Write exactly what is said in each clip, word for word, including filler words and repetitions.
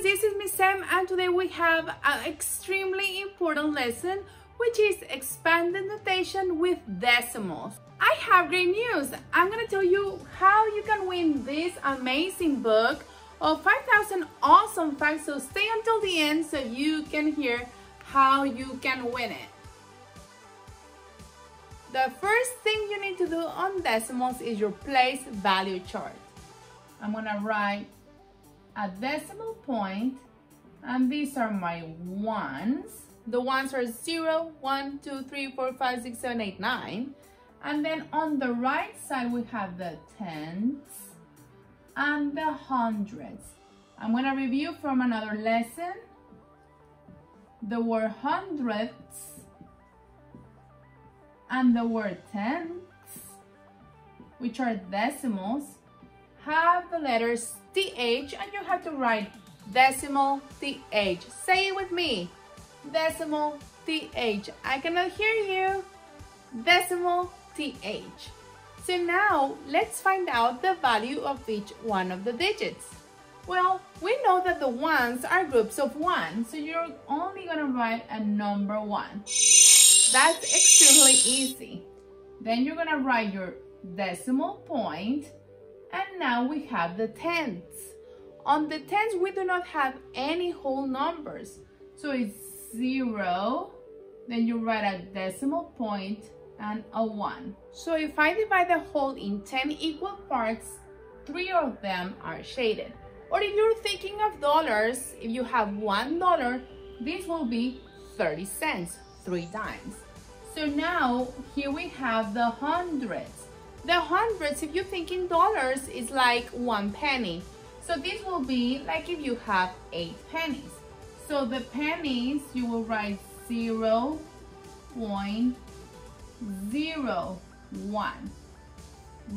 guys, this is Miss Sam, and today we have an extremely important lesson, which is expanded notation with decimals. I have great news. I'm gonna tell you how you can win this amazing book of five thousand awesome facts, so stay until the end so you can hear how you can win it. The first thing you need to do on decimals is your place value chart. I'm gonna write a decimal point, and these are my ones. The ones are zero, one, two, three, four, five, six, seven, eight, nine. And then on the right side we have the tens and the hundreds. I'm gonna review from another lesson the word hundredths and the word tenths, which are decimals, have the letters T H, and you have to write decimal T H. Say it with me. Decimal T H. I cannot hear you. Decimal T H. So now let's find out the value of each one of the digits. Well, we know that the ones are groups of one, so you're only gonna write a number one. That's extremely easy. Then you're gonna write your decimal point, and now we have the tens. On the tens, we do not have any whole numbers, so it's zero, then you write a decimal point and a one. So if I divide the whole in ten equal parts, three of them are shaded. Or if you're thinking of dollars, if you have one dollar, this will be thirty cents, three times. So now here we have the hundreds. The hundreds, if you think in dollars, is like one penny. So this will be like if you have eight pennies. So the pennies, you will write zero point zero one.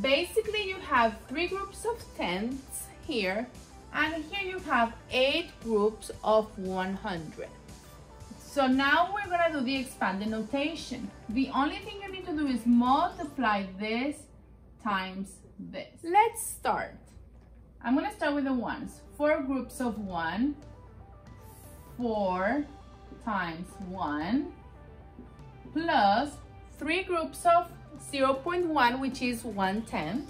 Basically, you have three groups of tens here, and here you have eight groups of one hundred. So now we're gonna do the expanded notation. The only thing you need to do is multiply this times this. Let's start. I'm gonna start with the ones. Four groups of one, four times one, plus three groups of zero point one, which is one tenth.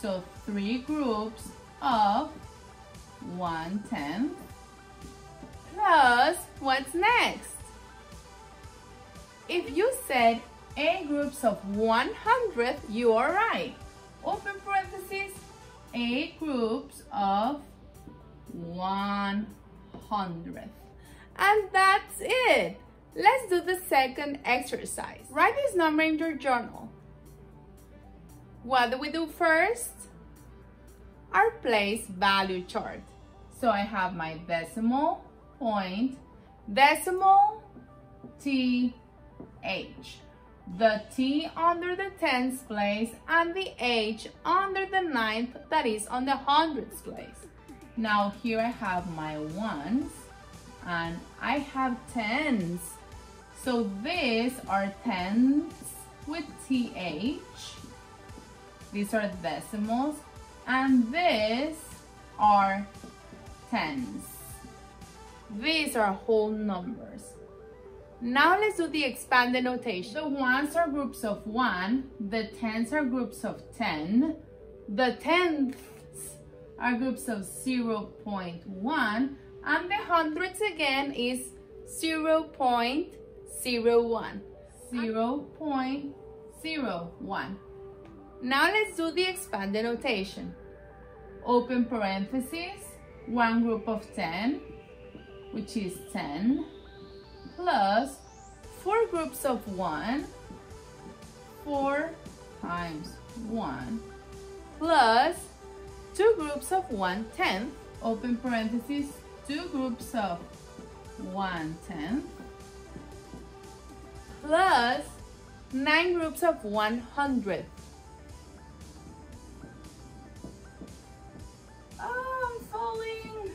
So three groups of one tenth, plus what's next? If you said eight groups of one hundredth, you are right. Open parentheses, eight groups of one hundredth. And that's it. Let's do the second exercise. Write this number in your journal. What do we do first? Our place value chart. So I have my decimal point, decimal T H. The T under the tens place and the H under the ninth, that is on the hundreds place. Now here I have my ones and I have tens. So these are tens with T H. These are decimals and these are tens. These are whole numbers. Now let's do the expanded notation. The ones are groups of one, the tens are groups of ten, the tenths are groups of zero point one, and the hundreds again is zero point zero one. zero point zero one. Now let's do the expanded notation. Open parentheses, one group of ten, which is ten, plus four groups of one, four times one, plus two groups of one tenth, open parentheses, two groups of one tenth, plus nine groups of one hundredth. Oh, I'm falling.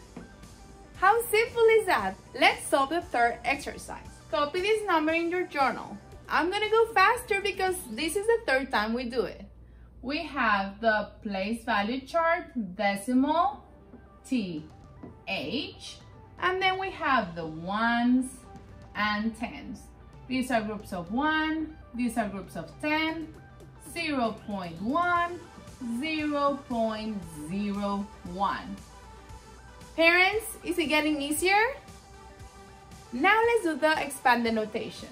How simple is that? Let's solve the third exercise. Copy this number in your journal. I'm gonna go faster because this is the third time we do it. We have the place value chart, decimal, T, each, and then we have the ones and tens. These are groups of one, these are groups of ten, zero point one, zero point zero one. Parents, is it getting easier? Now let's do the expanded notation.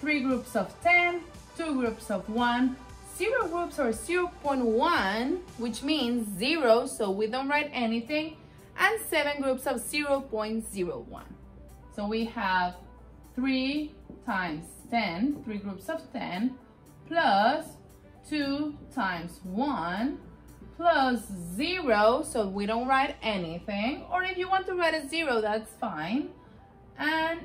Three groups of ten, two groups of one, zero groups or zero point one, which means zero, so we don't write anything, and seven groups of zero point zero one. So we have three times ten, three groups of ten, plus two times one, plus zero, so we don't write anything, or if you want to write a zero, that's fine, and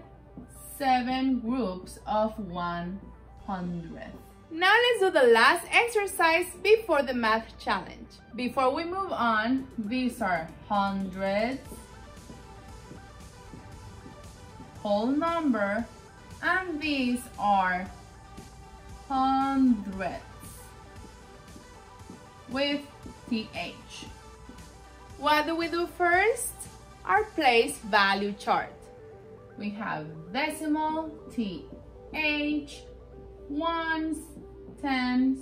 seven groups of one hundredth. Now let's do the last exercise before the math challenge. Before we move on, these are hundreds, whole number, and these are hundredths with T H. What do we do first? Our place value chart. We have decimal, T H, ones, tens,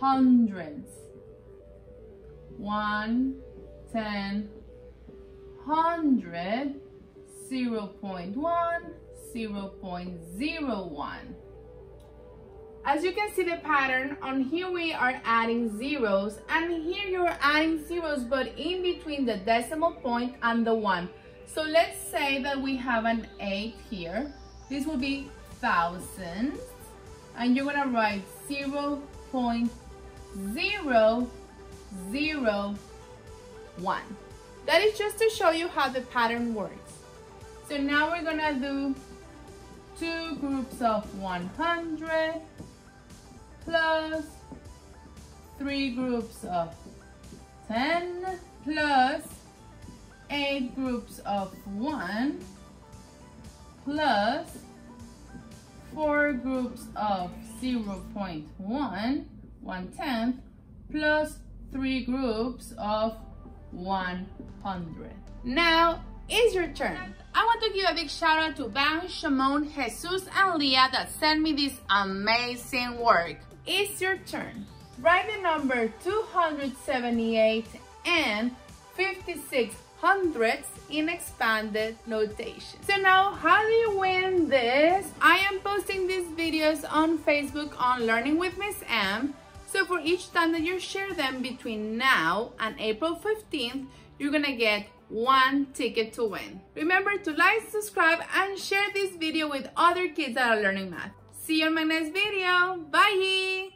hundreds. One, ten, hundred, zero point one, zero point zero one. As you can see the pattern, on here we are adding zeros, and here you're adding zeros, but in between the decimal point and the one. So let's say that we have an eight here. This will be thousands, and you're gonna write zero point zero zero one. That is just to show you how the pattern works. So now we're gonna do two groups of one hundred plus three groups of ten plus eight groups of one plus four groups of zero point one, one tenth, plus three groups of one hundred. Now it's your turn. I want to give a big shout out to Van, Shamon, Jesus, and Leah that sent me this amazing work. It's your turn. Write the number two hundred seventy-eight and fifty-six hundredths in expanded notation. So now, how do you win this? I am posting these videos on Facebook on Learning with Miss M. So for each time that you share them between now and April fifteenth, you're gonna get one ticket to win. Remember to like, subscribe, and share this video with other kids that are learning math. See you in my next video. Bye!